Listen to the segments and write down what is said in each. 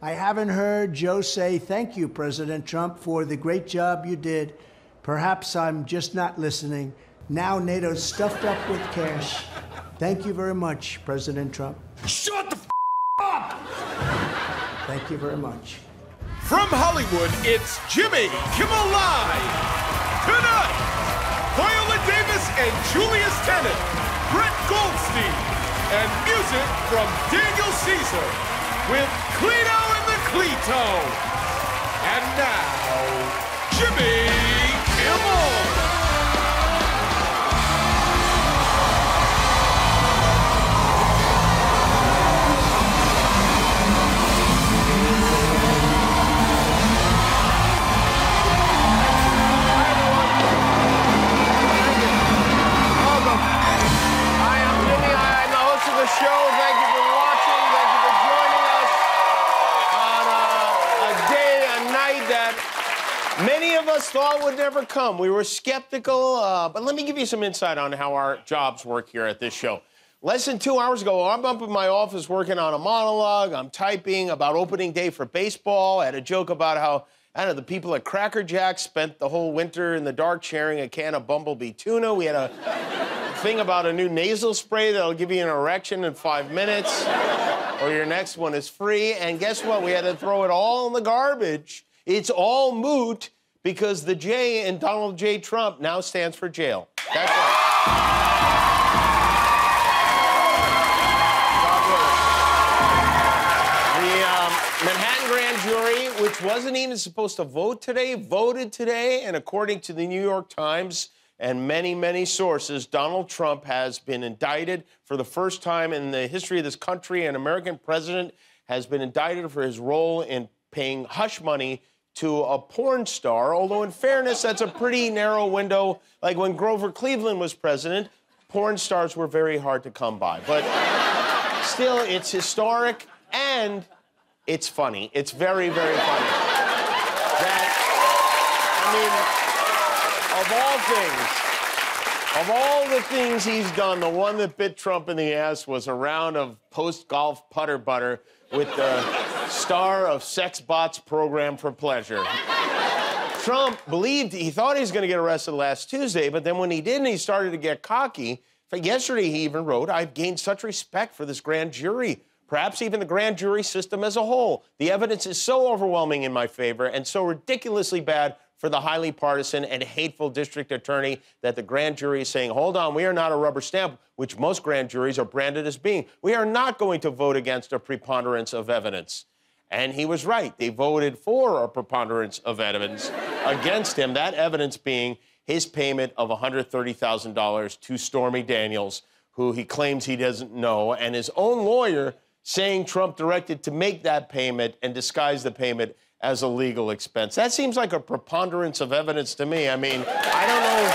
I haven't heard Joe say, thank you, President Trump, for the great job you did. Perhaps I'm just not listening. Now NATO's stuffed up with cash. Thank you very much, President Trump. Shut the f up! Thank you very much. From Hollywood, it's Jimmy Kimmel Live. Tonight, Viola Davis and Julius Tennon, Brett Goldstein, and music from Daniel Caesar with Cleto and the Cleto. And now, Jimmy Kimmel. Show. Thank you for watching. Thank you for joining us on a day, a night that many of us thought would never come. We were skeptical, but let me give you some insight on how our jobs work here at this show. Less than 2 hours ago, I'm up in my office working on a monologue. I'm typing about opening day for baseball. I had a joke about how, I don't know, the people at Cracker Jack spent the whole winter in the dark sharing a can of bumblebee tuna. We had a... thing about a new nasal spray that'll give you an erection in 5 minutes, or your next one is free. And guess what? We had to throw it all in the garbage. It's all moot because the J in Donald J. Trump now stands for jail. That's right. Manhattan Grand Jury, which wasn't even supposed to vote today, voted today, and according to the New York Times and many, many sources, Donald Trump has been indicted for the first time in the history of this country. An American president has been indicted for his role in paying hush money to a porn star. Although, in fairness, that's a pretty narrow window. Like when Grover Cleveland was president, porn stars were very hard to come by. But still, it's historic and it's funny. It's very, very funny. I mean, of all things, of all the things he's done, the one that bit Trump in the ass was a round of post-golf putter butter with the star of Sex Bots Program for Pleasure. Trump believed, he thought he was going to get arrested last Tuesday, but then when he didn't, he started to get cocky. But yesterday he even wrote, I've gained such respect for this grand jury, perhaps even the grand jury system as a whole. The evidence is so overwhelming in my favor and so ridiculously bad for the highly partisan and hateful district attorney that the grand jury is saying, hold on, we are not a rubber stamp, which most grand juries are branded as being. We are not going to vote against a preponderance of evidence. And he was right. They voted for a preponderance of evidence against him, that evidence being his payment of $130,000 to Stormy Daniels, who he claims he doesn't know, and his own lawyer saying Trump directed to make that payment and disguise the payment as a legal expense. That seems like a preponderance of evidence to me. I mean, I don't know.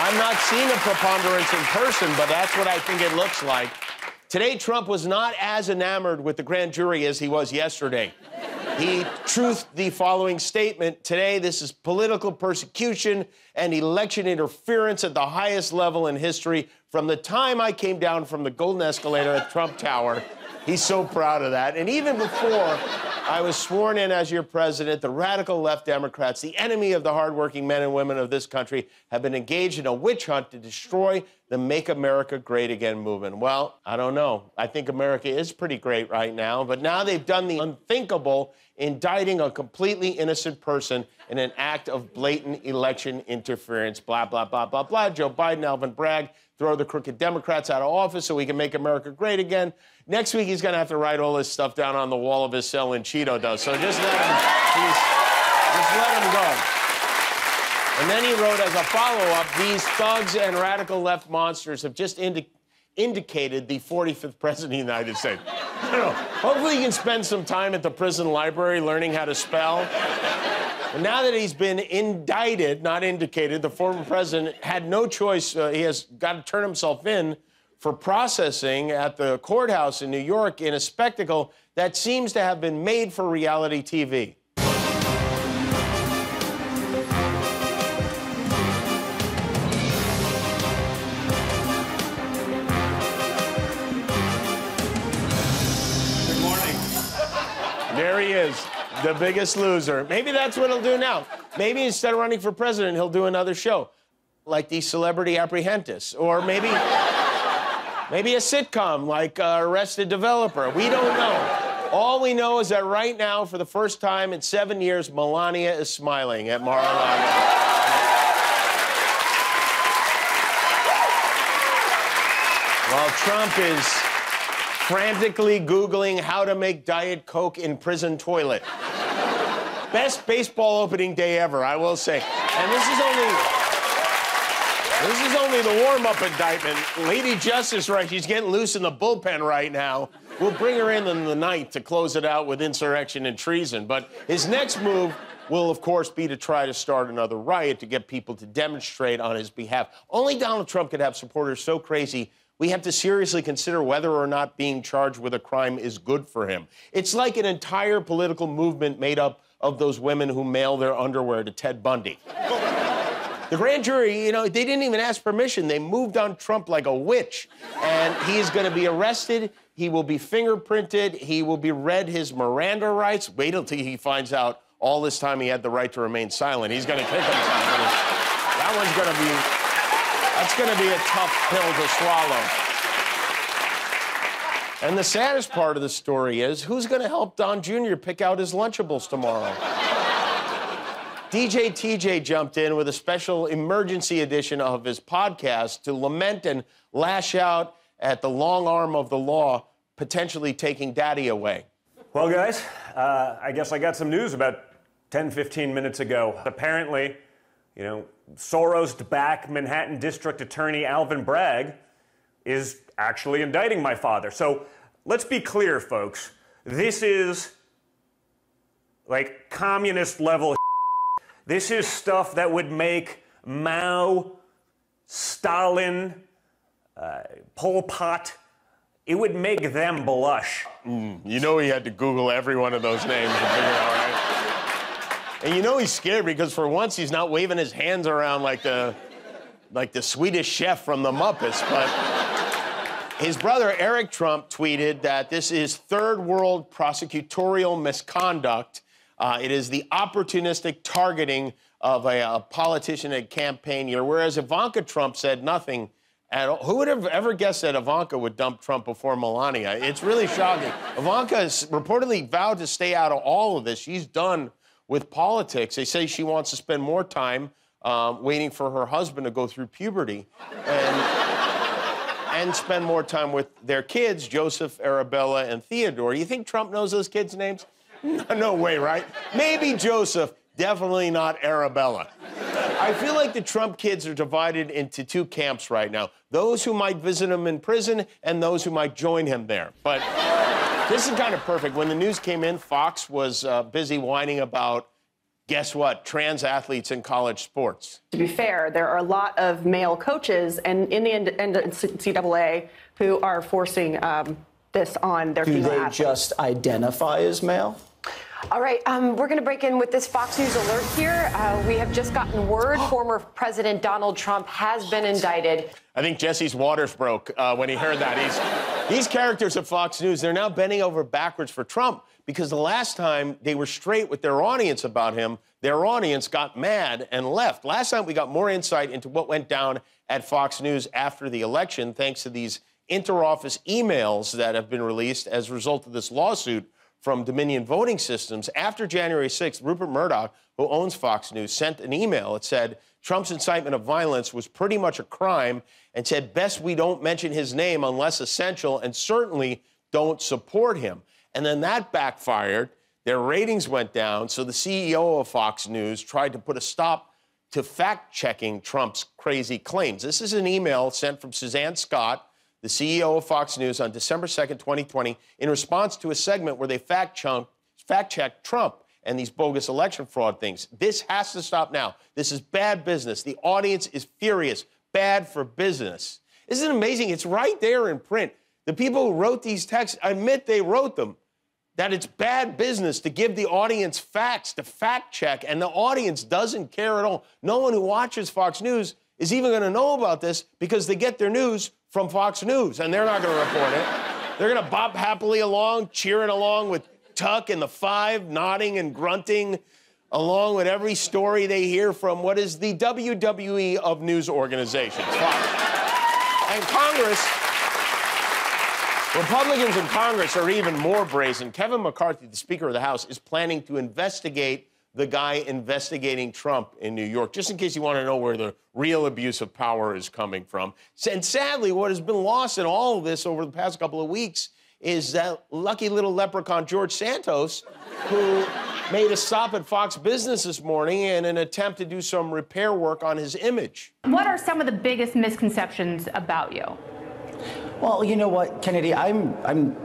I'm not seeing a preponderance in person, but that's what I think it looks like. Today, Trump was not as enamored with the grand jury as he was yesterday. He truthed the following statement. Today, this is political persecution and election interference at the highest level in history. From the time I came down from the golden escalator at Trump Tower, he's so proud of that. And even before I was sworn in as your president, the radical left Democrats, the enemy of the hardworking men and women of this country, have been engaged in a witch hunt to destroy the Make America Great Again movement. Well, I don't know. I think America is pretty great right now, but now they've done the unthinkable, indicting a completely innocent person in an act of blatant election interference. Blah, blah, blah, blah, blah. Joe Biden, Alvin Bragg, throw the crooked Democrats out of office so we can make America great again. Next week, he's going to have to write all this stuff down on the wall of his cell in Cheeto does. So just let him, just let him go. And then he wrote as a follow-up, these thugs and radical left monsters have just indicated the 45th president of the United States. I don't know. Hopefully, you can spend some time at the prison library learning how to spell. But now that he's been indicted, not indicated, the former president had no choice. He has got to turn himself in for processing at the courthouse in New York in a spectacle that seems to have been made for reality TV. Good morning. There he is, the biggest loser. Maybe that's what he'll do now. Maybe instead of running for president, he'll do another show, like the Celebrity Apprehentus, or maybe, a sitcom like Arrested Development. We don't know. All we know is that right now, for the first time in 7 years, Melania is smiling at Mar-a-Lago. While Trump is frantically Googling how to make Diet Coke in prison toilet. Best baseball opening day ever, I will say. And this is only the warm-up indictment. Lady Justice, right, she's getting loose in the bullpen right now. We'll bring her in the ninth to close it out with insurrection and treason. But his next move will, of course, be to try to start another riot to get people to demonstrate on his behalf. Only Donald Trump could have supporters so crazy we have to seriously consider whether or not being charged with a crime is good for him. It's like an entire political movement made up of those women who mail their underwear to Ted Bundy. The grand jury, you know, they didn't even ask permission. They moved on Trump like a witch. And he is going to be arrested. He will be fingerprinted. He will be read his Miranda rights. Wait until he finds out all this time he had the right to remain silent. He's going to kick himself. That one's going to be... That's going to be a tough pill to swallow. And the saddest part of the story is, who's going to help Don Jr. pick out his Lunchables tomorrow? DJ TJ jumped in with a special emergency edition of his podcast to lament and lash out at the long arm of the law, potentially taking daddy away. Well, guys, I guess I got some news about 10, 15 minutes ago. Apparently, you know, Soros'd back Manhattan District Attorney Alvin Bragg is actually indicting my father. So let's be clear, folks. This is like communist level. This is stuff that would make Mao, Stalin, Pol Pot, it would make them blush. You know he had to Google every one of those names to figure out, right? And you know he's scared because for once he's not waving his hands around like the Swedish chef from the Muppets. But his brother Eric Trump tweeted that this is third world prosecutorial misconduct. It is the opportunistic targeting of a politician and campaign year, whereas Ivanka Trump said nothing at all. Who would have ever guessed that Ivanka would dump Trump before Melania? It's really shocking. Ivanka has reportedly vowed to stay out of all of this. She's done with politics. They say she wants to spend more time waiting for her husband to go through puberty and, spend more time with their kids, Joseph, Arabella, and Theodore. You think Trump knows those kids' names? No way, right? Maybe Joseph, definitely not Arabella. I feel like the Trump kids are divided into two camps right now, those who might visit him in prison and those who might join him there. But this is kind of perfect. When the news came in, Fox was busy whining about, guess what, trans athletes in college sports. To be fair, there are a lot of male coaches and in the NCAA who are forcing this on their female athletes. Do they just identify as male? All right, we're going to break in with this Fox News alert here. We have just gotten word former President Donald Trump has been indicted. I think Jesse Waters broke when he heard that. These characters at Fox News, they're now bending over backwards for Trump because the last time they were straight with their audience about him, their audience got mad and left. Last time we got more insight into what went down at Fox News after the election thanks to these interoffice emails that have been released as a result of this lawsuit from Dominion Voting Systems. After January 6th, Rupert Murdoch, who owns Fox News, sent an email. It said, Trump's incitement of violence was pretty much a crime and said, best we don't mention his name unless essential and certainly don't support him. And then that backfired. Their ratings went down, so the CEO of Fox News tried to put a stop to fact-checking Trump's crazy claims. This is an email sent from Suzanne Scott, the CEO of Fox News, on December 2nd, 2020, in response to a segment where they fact-checked Trump and these bogus election fraud things. This has to stop now. This is bad business. The audience is furious. Bad for business. Isn't it amazing? It's right there in print. The people who wrote these texts admit they wrote them, that it's bad business to give the audience facts to fact-check, and the audience doesn't care at all. No one who watches Fox News is even going to know about this because they get their news from Fox News, and they're not going to report it. They're going to bop happily along, cheering along with Tuck and the Five nodding and grunting along with every story they hear from what is the WWE of news organizations, Fox. And Congress, Republicans in Congress are even more brazen. Kevin McCarthy, the Speaker of the House, is planning to investigate the guy investigating Trump in New York, just in case you want to know where the real abuse of power is coming from. And sadly, what has been lost in all of this over the past couple of weeks is that lucky little leprechaun George Santos, who made a stop at Fox Business this morning in an attempt to do some repair work on his image. What are some of the biggest misconceptions about you? Well, you know what, Kennedy, I'm an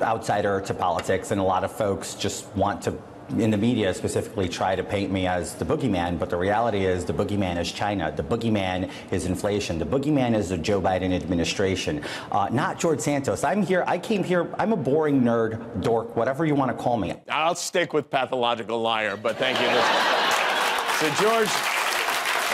outsider to politics, and a lot of folks just want to, in the media specifically, try to paint me as the boogeyman, but the reality is the boogeyman is China. The boogeyman is inflation. The boogeyman is the Joe Biden administration, not George Santos. I'm here. I came here. I'm a boring nerd, dork, whatever you want to call me. I'll stick with pathological liar, but thank you. So George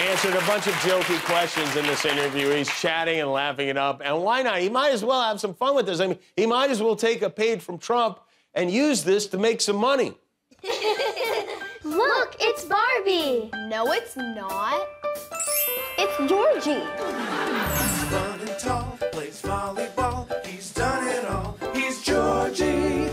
answered a bunch of jokey questions in this interview. He's chatting and laughing it up, and why not? He might as well have some fun with this. I mean, he might as well take a page from Trump and use this to make some money. Look, it's Barbie. No, it's not. It's Georgie. He's running tall, plays volleyball. He's done it all. He's Georgie.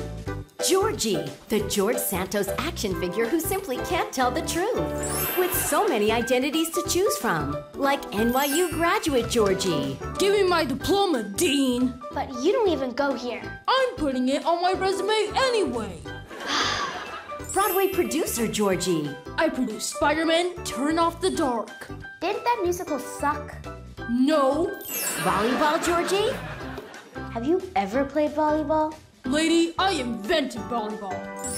Georgie, the George Santos action figure who simply can't tell the truth. With so many identities to choose from, like NYU graduate Georgie. Give me my diploma, Dean. But you don't even go here. I'm putting it on my resume anyway. Broadway producer, Georgie. I produced Spider-Man, Turn Off the Dark. Didn't that musical suck? No. Volleyball, Georgie? Have you ever played volleyball? Lady, I invented volleyball.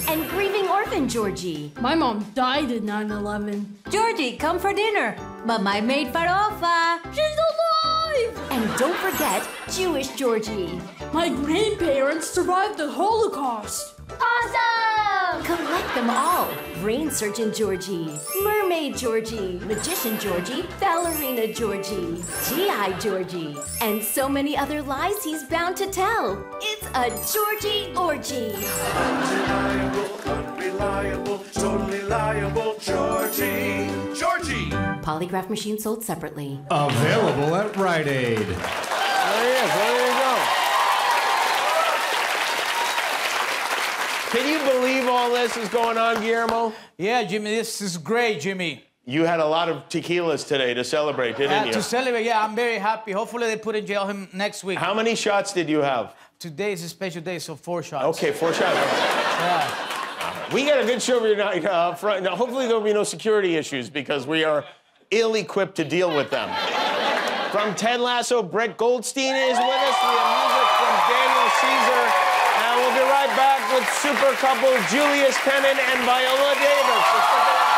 And grieving orphan, Georgie. My mom died in 9/11. Georgie, come for dinner. Mama made farofa. She's alive! And don't forget, Jewish Georgie. My grandparents survived the Holocaust. Awesome! Collect them all. Brain surgeon Georgie, mermaid Georgie, magician Georgie, ballerina Georgie, GI Georgie, and so many other lies he's bound to tell. It's a Georgie orgy. Undeniable, unreliable, totally liable, Georgie. Georgie! Polygraph machine sold separately. Available at Rite Aid. There he is. There you go. Can you believe all this is going on, Guillermo? Yeah, Jimmy, this is great, Jimmy. You had a lot of tequilas today to celebrate, didn't you? To celebrate, yeah, I'm very happy. Hopefully they put in jail him next week. How many shots did you have? Today is a special day, so 4 shots. Okay, 4 shots. Yeah. We got a good show tonight. Now, hopefully there'll be no security issues because we are ill-equipped to deal with them. From Ted Lasso, Brett Goldstein is with us. We have music from Daniel Caesar. We'll be right back with super couple Julius Tennon and Viola Davis.